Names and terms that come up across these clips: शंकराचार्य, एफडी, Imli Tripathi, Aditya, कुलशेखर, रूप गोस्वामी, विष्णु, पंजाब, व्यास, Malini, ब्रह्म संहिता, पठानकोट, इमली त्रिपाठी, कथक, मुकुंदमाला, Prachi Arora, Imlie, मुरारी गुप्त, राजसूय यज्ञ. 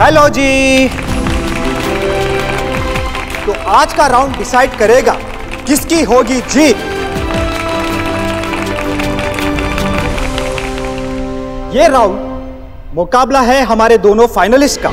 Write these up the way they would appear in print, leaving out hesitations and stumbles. Hello जी। तो आज का राउंड डिसाइड करेगा किसकी होगी जीत। ये राउंड मुकाबला है हमारे दोनों फाइनलिस्ट का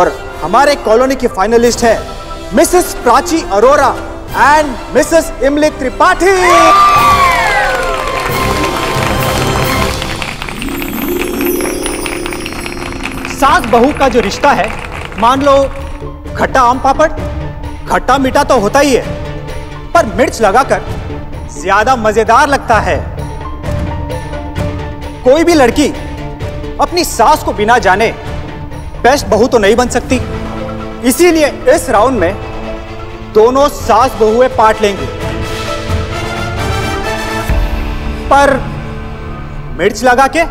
और हमारे कॉलोनी की फाइनलिस्ट है Mrs Prachi Arora and Mrs इमली त्रिपाठी। सास बहू का जो रिश्ता है, मान लो खट्टा आम पापड़, खट्टा मीठा तो होता ही है पर मिर्च लगाकर ज्यादा मजेदार लगता है। कोई भी लड़की अपनी सास को बिना जाने बेस्ट बहू तो नहीं बन सकती, इसीलिए इस राउंड में दोनों सास बहुएं पार्ट लेंगी। पर मिर्च लगा के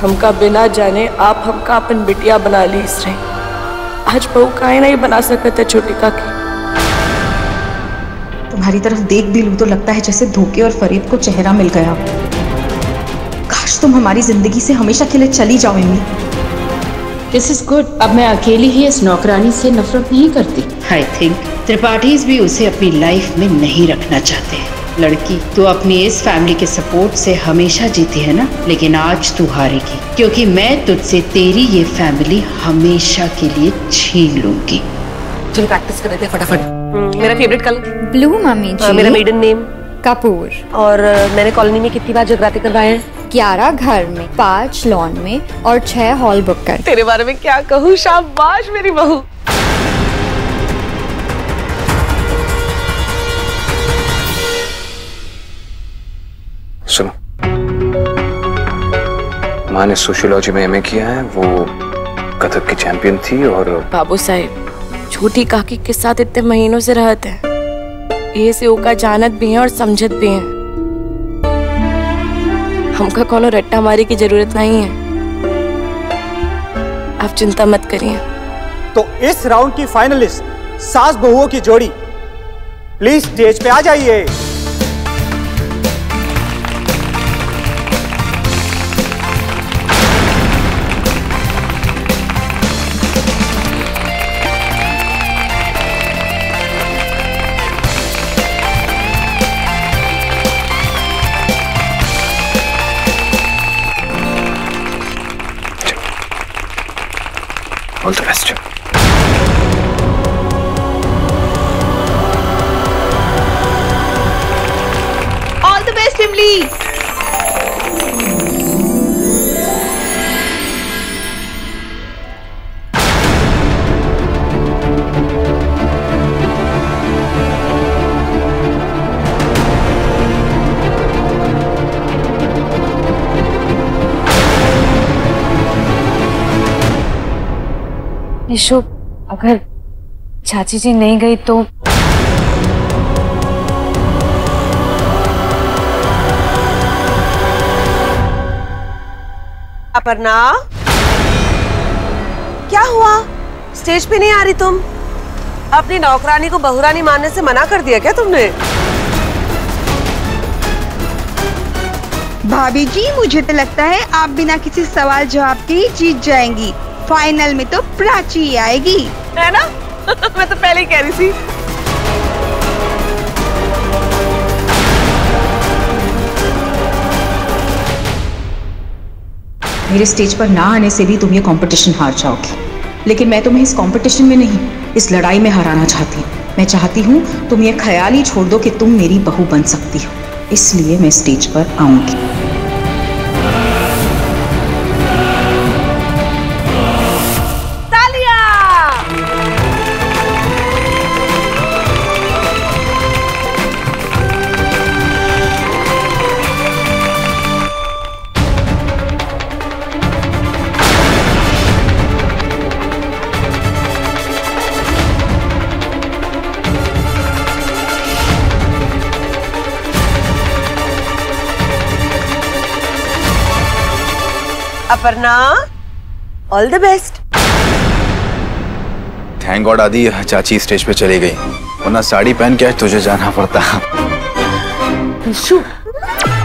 हमका बिना जाने आप हमका अपन बिटिया बना ली। इस रहे आज बहू काहे नहीं बना सकते छोटी काकी। तुम्हारी तरफ देख भी लूं तो लगता है जैसे धोखे और फरेब को चेहरा मिल गया। काश तुम हमारी जिंदगी से हमेशा के लिए चली जाओ इमली। This is good. अब मैं अकेली ही इस नौकरानी से नफरत नहीं करती। आई थिंक त्रिपाठी भी उसे अपनी लाइफ में नहीं रखना चाहते। लड़की तो अपनी इस फैमिली के सपोर्ट से हमेशा जीती है ना, लेकिन आज तू हारेगी क्योंकि मैं तुझसे तेरी ये फैमिली हमेशा के लिए छीन लूंगी। चलो प्रैक्टिस कर लेते हैं फटाफट। मेरा फेवरेट कलर ब्लू मामी जी। मेरा मेडन नेम कपूर। और मैंने कॉलोनी में कितनी बार जगराते करवाए हैं? 11 घर में, 5 लॉन में और 6 हॉल बुक कर। तेरे बारे में क्या कहूँ, शाबाश मेरी बहू। माँ ने सोशियोलॉजी में एमए किया है, वो कथक की चैंपियन थी। और बाबू साहब छोटी काकी के साथ इतने महीनों से रहते हैं, ये से ओका जानत भी है और समझत भी है। हमका कोनो रट्टा मारी की जरूरत नहीं है, आप चिंता मत करिए। तो इस राउंड की फाइनलिस्ट सास बहुओं की जोड़ी, प्लीज स्टेज पे आ जाइए। All the best. All the best, Imli. ईशो, अगर चाची जी नहीं गई तो अपर्णा क्या हुआ? स्टेज पे नहीं आ रही तुम? अपनी नौकरानी को बहुरानी मानने से मना कर दिया क्या तुमने? भाभी जी मुझे तो लगता है आप बिना किसी सवाल जवाब के ही जीत जाएंगी। फाइनल में तो प्राची आएगी है ना? मैं तो पहले ही कह रही थी। मेरे स्टेज पर ना आने से भी तुम ये कंपटीशन हार जाओगी, लेकिन मैं तुम्हें इस कंपटीशन में नहीं, इस लड़ाई में हराना चाहती हूँ। मैं चाहती हूँ तुम ये ख्याल ही छोड़ दो कि तुम मेरी बहू बन सकती हो, इसलिए मैं स्टेज पर आऊंगी। Aparna all the best. Thank God आदि चाची स्टेज पे चली गई, वरना साड़ी पहन के तुझे जाना पड़ता।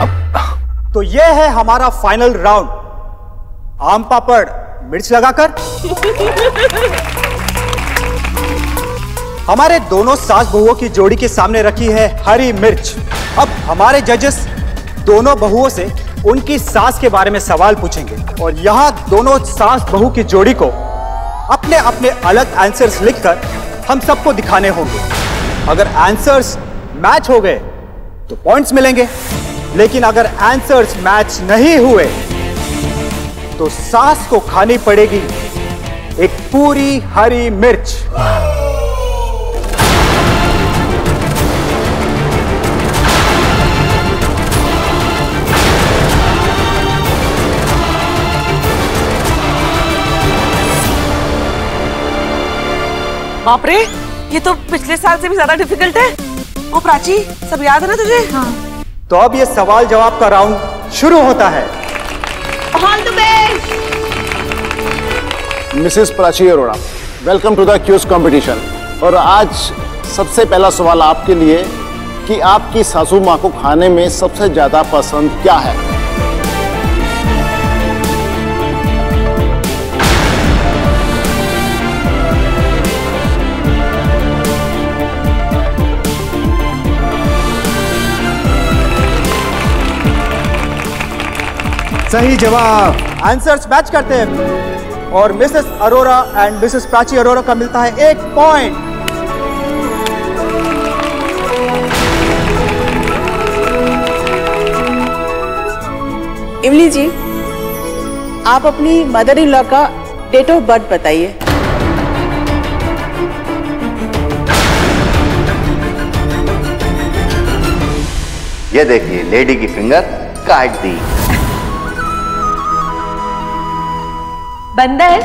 अब तो ये है हमारा फाइनल राउंड, आम पापड़ मिर्च लगाकर। हमारे दोनों सास बहुओं की जोड़ी के सामने रखी है हरी मिर्च। अब हमारे जजेस दोनों बहुओं से उनकी सास के बारे में सवाल पूछेंगे और यहाँ दोनों सास बहू की जोड़ी को अपने अपने अलग आंसर्स लिखकर हम सबको दिखाने होंगे। अगर आंसर्स मैच हो गए तो पॉइंट्स मिलेंगे, लेकिन अगर आंसर्स मैच नहीं हुए तो सास को खानी पड़ेगी एक पूरी हरी मिर्च। बाप रे, ये तो पिछले साल से भी ज्यादा डिफिकल्ट है। ओ प्राची, सब याद है ना तुझे? हाँ। तो अब ये सवाल जवाब का राउंड शुरू होता है। All the best. Mrs Prachi Arora, welcome to the quiz competition. और आज सबसे पहला सवाल आपके लिए कि आपकी सासू माँ को खाने में सबसे ज्यादा पसंद क्या है? सही जवाब। आंसर्स मैच करते हैं और Mrs Arora and Mrs Prachi Arora का मिलता है एक पॉइंट। इमली जी, आप अपनी मदर इन लॉ का डेट ऑफ बर्थ बताइए। ये देखिए, लेडी की फिंगर काट दी। बंदा है,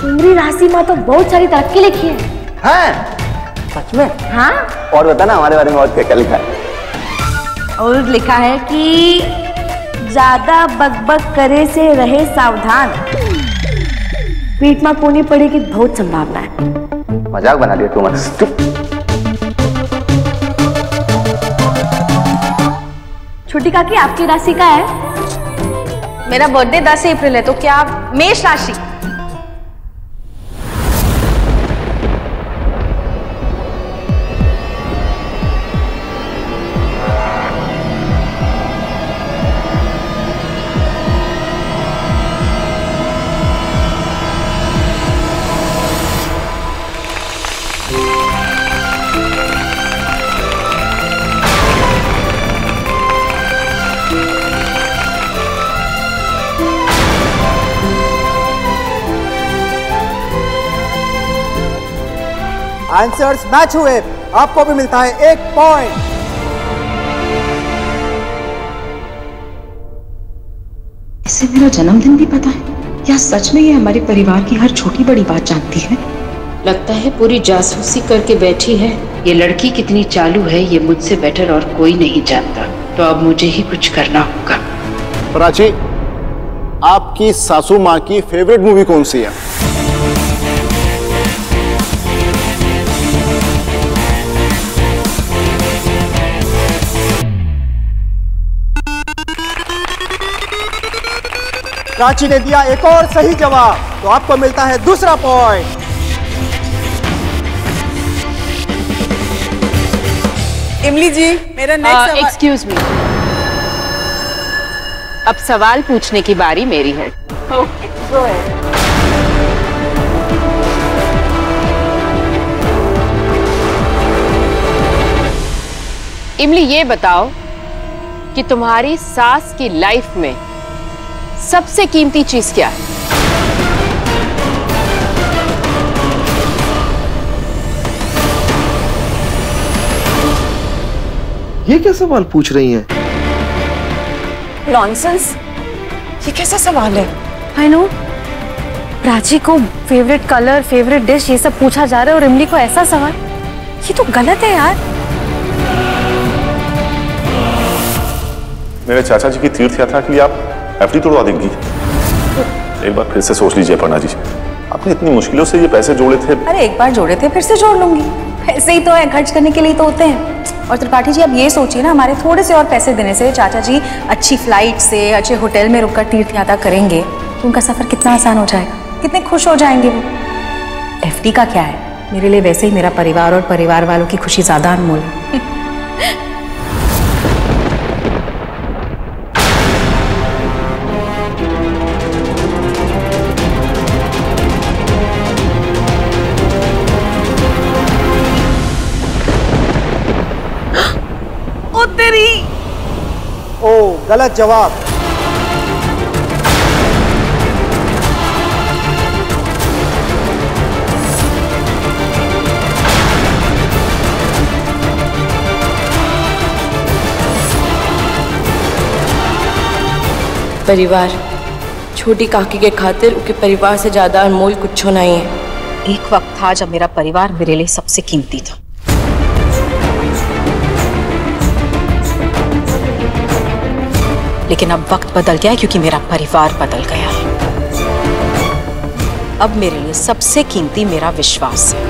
तुम्हारी राशि माँ तो बहुत सारी तरक्की लिखी है। हाँ, सच में? हाँ। और बताना हमारे बारे में और क्या क्या लिखा है? और लिखा है कि ज्यादा बकबक करे से रहे सावधान, पीठ में कोनी पड़े की बहुत संभावना है। मजाक बना लिया तुम्हारा। छोटी काकी, आपकी राशि का है? मेरा बर्थडे 10 अप्रैल है, तो क्या आप मेष राशि? आंसर्स मैच हुए, आपको भी मिलता है एक पॉइंट। इससे मेरा जन्मदिन भी पता है। क्या सच में ये हमारे परिवार की हर छोटी बड़ी बात जानती है? लगता है पूरी जासूसी करके बैठी है। ये लड़की कितनी चालू है ये मुझसे बेटर और कोई नहीं जानता, तो अब मुझे ही कुछ करना होगा। प्राची, आपकी सासू माँ की फेवरेट मूवी कौन सी है? प्राची ने दिया एक और सही जवाब, तो आपको मिलता है दूसरा पॉइंट। इमली जी, मेरा नेक्स्ट सवाल। एक्सक्यूज मी, अब सवाल पूछने की बारी मेरी है। Okay, go ahead. इमली, ये बताओ कि तुम्हारी सास की लाइफ में सबसे कीमती चीज क्या है? ये क्या सवाल पूछ रही हैं? नॉनसेंस, ये कैसा सवाल है? आई नो, प्राची को फेवरेट कलर, फेवरेट डिश, ये सब पूछा जा रहा है और इमली को ऐसा सवाल? ये तो गलत है यार। मेरे चाचा जी की तीर्थ यात्रा के लिए आप एफडी तोड़वा देंगी। एक बार फिर से सोच लीजिए पंडा जी, आपने इतनी मुश्किलों से ये पैसे जोड़े थे। अरे एक बार जोड़े थे, फिर से जोड़ लूंगी। पैसे ही तो है, खर्च करने के लिए तो होते हैं। और त्रिपाठी जी आप ये सोचिए ना, हमारे थोड़े से और पैसे देने से चाचा जी अच्छी फ्लाइट से अच्छे होटल में रुककर तीर्थ यात्रा करेंगे तो उनका सफ़र कितना आसान हो जाएगा, कितने खुश हो जाएंगे वो। एफडी का क्या है, मेरे लिए वैसे ही मेरा परिवार और परिवार वालों की खुशी ज़्यादा अनमोल है। ओ गलत जवाब। परिवार, छोटी काकी के खातिर उसके परिवार से ज्यादा अनमोल कुछ नहीं है। एक वक्त था जब मेरा परिवार मेरे लिए सबसे कीमती था। लेकिन अब वक्त बदल गया है क्योंकि मेरा परिवार बदल गया है। अब मेरे लिए सबसे कीमती मेरा विश्वास है।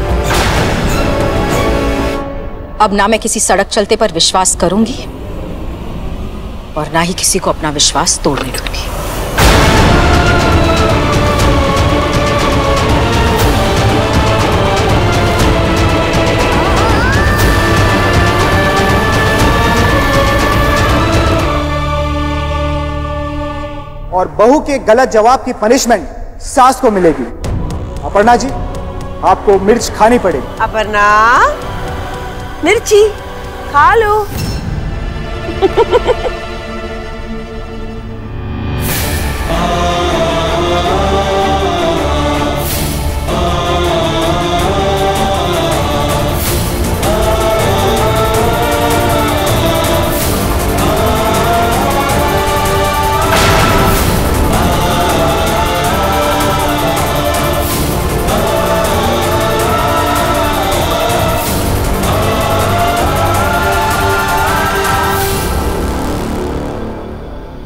अब ना मैं किसी सड़क चलते पर विश्वास करूंगी और ना ही किसी को अपना विश्वास तोड़ने दूंगी। और बहू के गलत जवाब की पनिशमेंट सास को मिलेगी। अपर्णा जी, आपको मिर्च खानी पड़ेगी। अपर्णा, मिर्ची खा लो।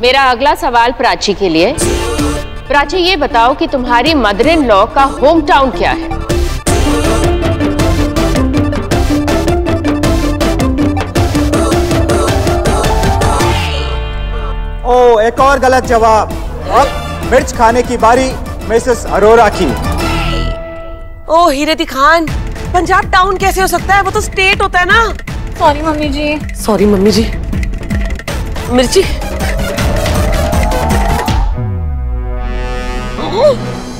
मेरा अगला सवाल प्राची के लिए। प्राची ये बताओ कि तुम्हारी मदर इन लॉ का होम टाउन क्या है? ओ, एक और गलत जवाब। अब मिर्च खाने की बारी मिसेस अरोरा की। ओ हीरती खान, पंजाब टाउन कैसे हो सकता है, वो तो स्टेट होता है ना। Sorry mummy ji. Sorry mummy ji. मिर्ची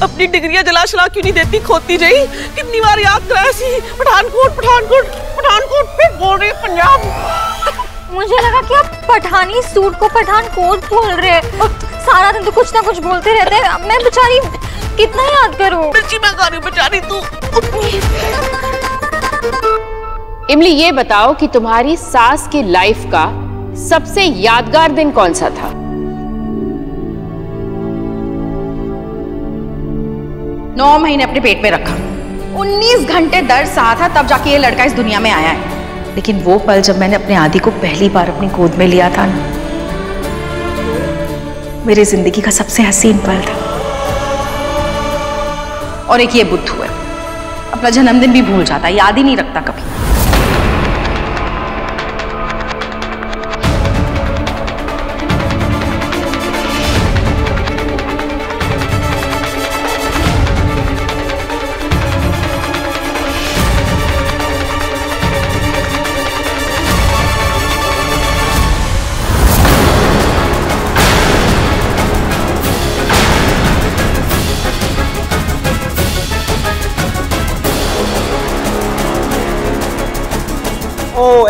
अपनी डिग्रियां जला शला क्यों नहीं देती, खोती रही। कितनी बार याद कराया सी, पठानकोट पठानकोट पठानकोट, फिर बोल रहे पंजाब। मुझे लगा कि आप पठानी सूट को पठानकोट बोल रहे हैं। सारा दिन तो कुछ ना कुछ बोलते रहते हैं, मैं बेचारी कितना याद करूं। मिर्ची मैं खा रही हूं बेचारी तू। इमली ये बताओ कि तुम्हारी सास की लाइफ का सबसे यादगार दिन कौन सा था? नौ महीने अपने पेट में रखा, 19 घंटे दर्द सहा था, तब जाके ये लड़का इस दुनिया में आया है। लेकिन वो पल जब मैंने अपने आदि को पहली बार अपनी गोद में लिया था ना, मेरी जिंदगी का सबसे हसीन पल था। और एक ये बुद्धू है, अपना जन्मदिन भी भूल जाता, याद ही नहीं रखता कभी।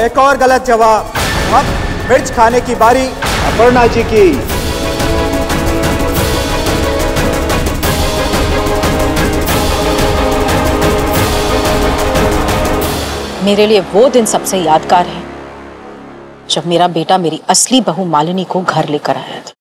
एक और गलत जवाब। अब मिर्च खाने की बारी अपर्णा जी की। मेरे लिए वो दिन सबसे यादगार है जब मेरा बेटा मेरी असली बहू मालिनी को घर लेकर आया था।